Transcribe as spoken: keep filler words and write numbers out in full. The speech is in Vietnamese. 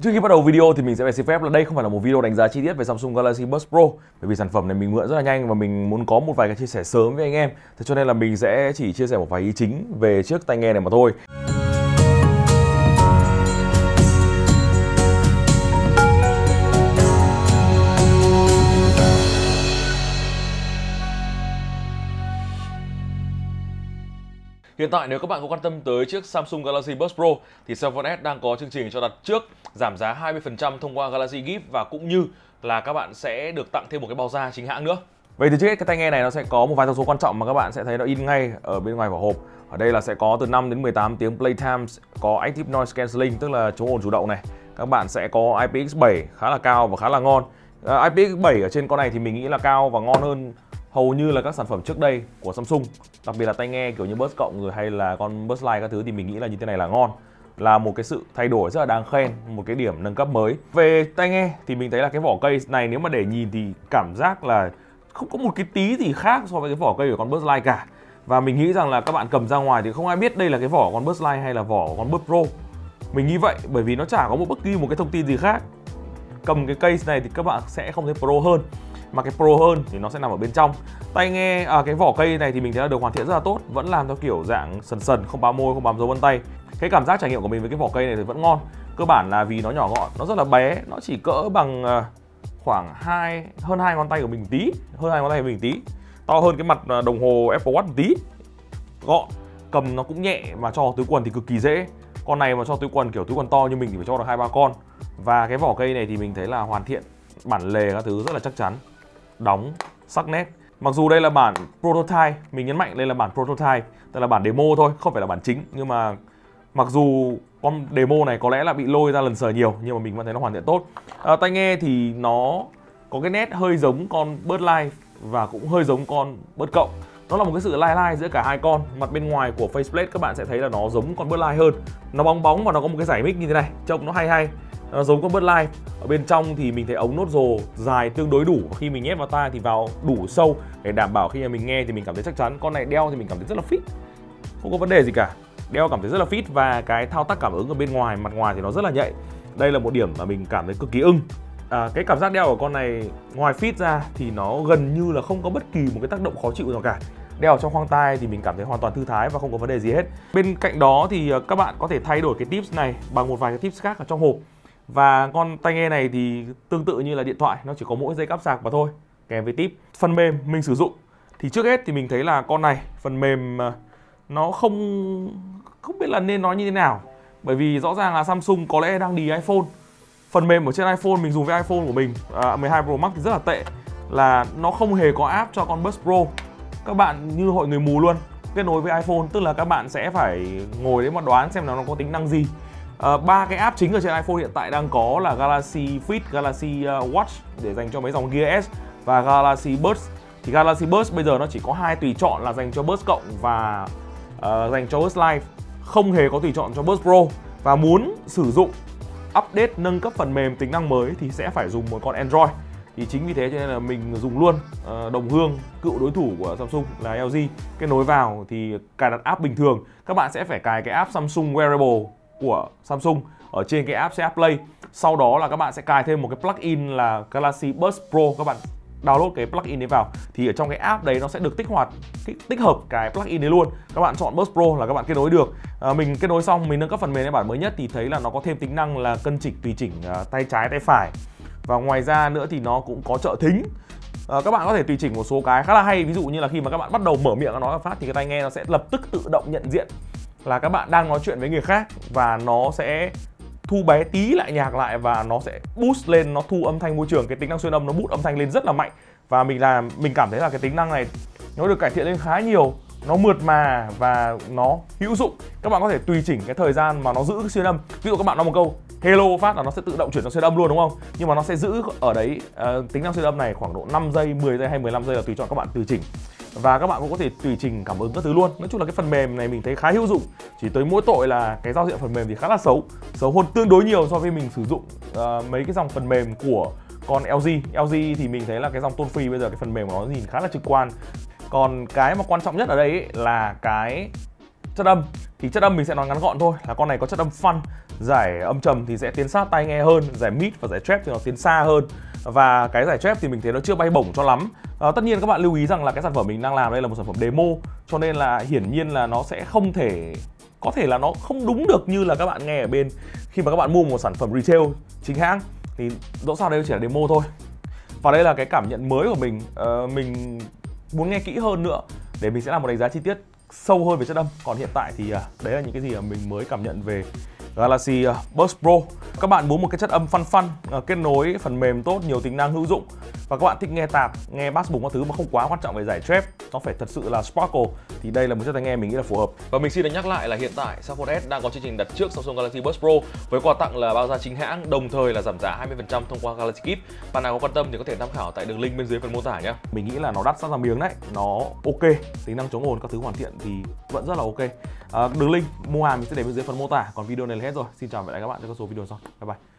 Trước khi bắt đầu video thì mình sẽ phải xin phép là đây không phải là một video đánh giá chi tiết về Samsung Galaxy Buds Pro, bởi vì sản phẩm này mình mượn rất là nhanh và mình muốn có một vài cái chia sẻ sớm với anh em. Thế cho nên là mình sẽ chỉ chia sẻ một vài ý chính về chiếc tai nghe này mà thôi. Hiện tại nếu các bạn có quan tâm tới chiếc Samsung Galaxy Buds Pro thì Samsung đang có chương trình cho đặt trước giảm giá hai mươi phần trăm thông qua Galaxy gift, và cũng như là các bạn sẽ được tặng thêm một cái bao da chính hãng nữa. Vậy thì trước hết cái tai nghe này nó sẽ có một vài thông số quan trọng mà các bạn sẽ thấy nó in ngay ở bên ngoài vỏ hộp. Ở đây là sẽ có từ năm đến mười tám tiếng playtime, có Active Noise Cancelling tức là chống ồn chủ động này. Các bạn sẽ có I P X bảy khá là cao và khá là ngon. À, I P X bảy ở trên con này thì mình nghĩ là cao và ngon hơn hầu như là các sản phẩm trước đây của Samsung, đặc biệt là tai nghe kiểu như Buds cộng rồi hay là con Buds Live các thứ, thì mình nghĩ là như thế này là ngon, là một cái sự thay đổi rất là đáng khen, một cái điểm nâng cấp mới. Về tai nghe thì mình thấy là cái vỏ cây này nếu mà để nhìn thì cảm giác là không có một cái tí gì khác so với cái vỏ cây của con Buds Live cả, và mình nghĩ rằng là các bạn cầm ra ngoài thì không ai biết đây là cái vỏ con Buds Live hay là vỏ con Buds Pro. Mình nghĩ vậy bởi vì nó chả có một bất kỳ một cái thông tin gì khác. Cầm cái case này thì các bạn sẽ không thấy Pro hơn, mà cái Pro hơn thì nó sẽ nằm ở bên trong. Tai nghe à, cái vỏ cây này thì mình thấy là được hoàn thiện rất là tốt, vẫn làm theo kiểu dạng sần sần, không bám môi, không bám dấu vân tay. Cái cảm giác trải nghiệm của mình với cái vỏ cây này thì vẫn ngon. Cơ bản là vì nó nhỏ gọn, nó rất là bé, nó chỉ cỡ bằng khoảng hai hơn hai ngón tay của mình tí, hơn hai ngón tay của mình tí, to hơn cái mặt đồng hồ Apple Watch một tí. Gọn, cầm nó cũng nhẹ mà cho túi quần thì cực kỳ dễ. Con này mà cho túi quần kiểu túi quần to như mình thì phải cho được hai ba con. Và cái vỏ cây này thì mình thấy là hoàn thiện, bản lề các thứ rất là chắc chắn, đóng sắc nét. Mặc dù đây là bản prototype, mình nhấn mạnh đây là bản prototype, tức là bản demo thôi, không phải là bản chính, nhưng mà mặc dù con demo này có lẽ là bị lôi ra lần sờ nhiều, nhưng mà mình vẫn thấy nó hoàn thiện tốt. À, tai nghe thì nó có cái nét hơi giống con Buds Live và cũng hơi giống con Buds cộng. Nó là một cái sự lai lai giữa cả hai con. Mặt bên ngoài của faceplate các bạn sẽ thấy là nó giống con Buds Live hơn, nó bóng bóng và nó có một cái giải mic như thế này, trông nó hay hay, nó giống con Buds Live. Ở bên trong thì mình thấy ống nốt rồ dài tương đối đủ, khi mình nhét vào tai thì vào đủ sâu để đảm bảo khi mà mình nghe thì mình cảm thấy chắc chắn. Con này đeo thì mình cảm thấy rất là fit, không có vấn đề gì cả, đeo cảm thấy rất là fit. Và cái thao tác cảm ứng ở bên ngoài, mặt ngoài thì nó rất là nhạy, đây là một điểm mà mình cảm thấy cực kỳ ưng. À, cái cảm giác đeo của con này ngoài fit ra thì nó gần như là không có bất kỳ một cái tác động khó chịu nào cả. Đeo trong khoang tai thì mình cảm thấy hoàn toàn thư thái và không có vấn đề gì hết. Bên cạnh đó thì các bạn có thể thay đổi cái tips này bằng một vài cái tips khác ở trong hộp. Và con tai nghe này thì tương tự như là điện thoại, nó chỉ có mỗi dây cáp sạc mà thôi, kèm với tip. Phần mềm mình sử dụng thì trước hết thì mình thấy là con này phần mềm nó không không biết là nên nói như thế nào, bởi vì rõ ràng là Samsung có lẽ đang đi iPhone. Phần mềm ở trên iPhone, mình dùng với iPhone của mình à, mười hai Pro Max thì rất là tệ, là nó không hề có app cho con Buds Pro. Các bạn như hội người mù luôn, kết nối với iPhone, tức là các bạn sẽ phải ngồi đấy mà đoán xem là nó có tính năng gì. Ba uh, cái app chính ở trên iPhone hiện tại đang có là Galaxy Fit, Galaxy uh, Watch để dành cho mấy dòng Gear S và Galaxy Buds. Thì Galaxy Buds bây giờ nó chỉ có hai tùy chọn là dành cho Buds cộng và uh, dành cho Buds Live, không hề có tùy chọn cho Buds Pro. Và muốn sử dụng update nâng cấp phần mềm tính năng mới thì sẽ phải dùng một con Android. Thì chính vì thế cho nên là mình dùng luôn uh, đồng hương cựu đối thủ của Samsung là L G. Kết nối vào thì cài đặt app bình thường, các bạn sẽ phải cài cái app Samsung Wearable của Samsung ở trên cái app sẽ Play. Sau đó là các bạn sẽ cài thêm một cái plugin là Galaxy Buds Pro, các bạn download cái plugin đấy vào thì ở trong cái app đấy nó sẽ được tích hoạt tích hợp cái plugin đấy luôn. Các bạn chọn Buds Pro là các bạn kết nối được. À, mình kết nối xong, mình nâng cấp phần mềm lên bản mới nhất thì thấy là nó có thêm tính năng là cân chỉnh tùy chỉnh uh, tay trái tay phải, và ngoài ra nữa thì nó cũng có trợ thính. À, các bạn có thể tùy chỉnh một số cái khá là hay, ví dụ như là khi mà các bạn bắt đầu mở miệng nó nói phát thì cái tai nghe nó sẽ lập tức tự động nhận diện là các bạn đang nói chuyện với người khác, và nó sẽ thu bé tí lại nhạc lại và nó sẽ boost lên, nó thu âm thanh môi trường. Cái tính năng xuyên âm nó boost âm thanh lên rất là mạnh, và mình làm mình cảm thấy là cái tính năng này nó được cải thiện lên khá nhiều, nó mượt mà và nó hữu dụng. Các bạn có thể tùy chỉnh cái thời gian mà nó giữ cái xuyên âm. Ví dụ các bạn nói một câu hello phát là nó sẽ tự động chuyển sang xuyên âm luôn, đúng không? Nhưng mà nó sẽ giữ ở đấy uh, tính năng xuyên âm này khoảng độ năm giây, mười giây hay mười lăm giây là tùy chọn các bạn tùy chỉnh. Và các bạn cũng có thể tùy chỉnh cảm ứng các thứ luôn. Nói chung là cái phần mềm này mình thấy khá hữu dụng. Chỉ tới mỗi tội là cái giao diện phần mềm thì khá là xấu, xấu hơn tương đối nhiều so với mình sử dụng uh, mấy cái dòng phần mềm của con L G. L G thì mình thấy là cái dòng Tone Free bây giờ cái phần mềm của nó nhìn khá là trực quan. Còn cái mà quan trọng nhất ở đây ấy là cái Chất âm thì chất âm mình sẽ nói ngắn gọn thôi là con này có chất âm fun, giải âm trầm thì sẽ tiến sát tai nghe hơn, giải mid và giải trap thì nó tiến xa hơn. Và cái giải trap thì mình thấy nó chưa bay bổng cho lắm. à, Tất nhiên các bạn lưu ý rằng là cái sản phẩm mình đang làm đây là một sản phẩm demo, cho nên là hiển nhiên là nó sẽ không thể, có thể là nó không đúng được như là các bạn nghe ở bên. Khi mà các bạn mua một sản phẩm retail chính hãng thì dẫu sao đây chỉ là demo thôi. Và đây là cái cảm nhận mới của mình. à, Mình muốn nghe kỹ hơn nữa để mình sẽ làm một đánh giá chi tiết sâu hơn về chất âm. Còn hiện tại thì à, đấy là những cái gì mà mình mới cảm nhận về Galaxy Buds Pro. Các bạn muốn một cái chất âm fun fun, kết nối phần mềm tốt, nhiều tính năng hữu dụng, và các bạn thích nghe tạp, nghe bass bùng các thứ mà không quá quan trọng về giải trap, nó phải thật sự là sparkle, thì đây là một chiếc tai nghe mình nghĩ là phù hợp. Và mình xin được nhắc lại là hiện tại Samsung S đang có chương trình đặt trước Samsung Galaxy Buds Pro với quà tặng là bao da chính hãng, đồng thời là giảm giá hai mươi phần trăm thông qua Galaxy GIFT. Bạn nào có quan tâm thì có thể tham khảo tại đường link bên dưới phần mô tả nhé. Mình nghĩ là nó đắt sẵn ra miếng đấy, nó ok, tính năng chống ồn các thứ hoàn thiện thì vẫn rất là ok. À, đường link mua hàng mình sẽ để bên dưới phần mô tả. Còn video này là hết rồi. Xin chào và hẹn gặp lại các bạn trong các số video sau. Bye bye.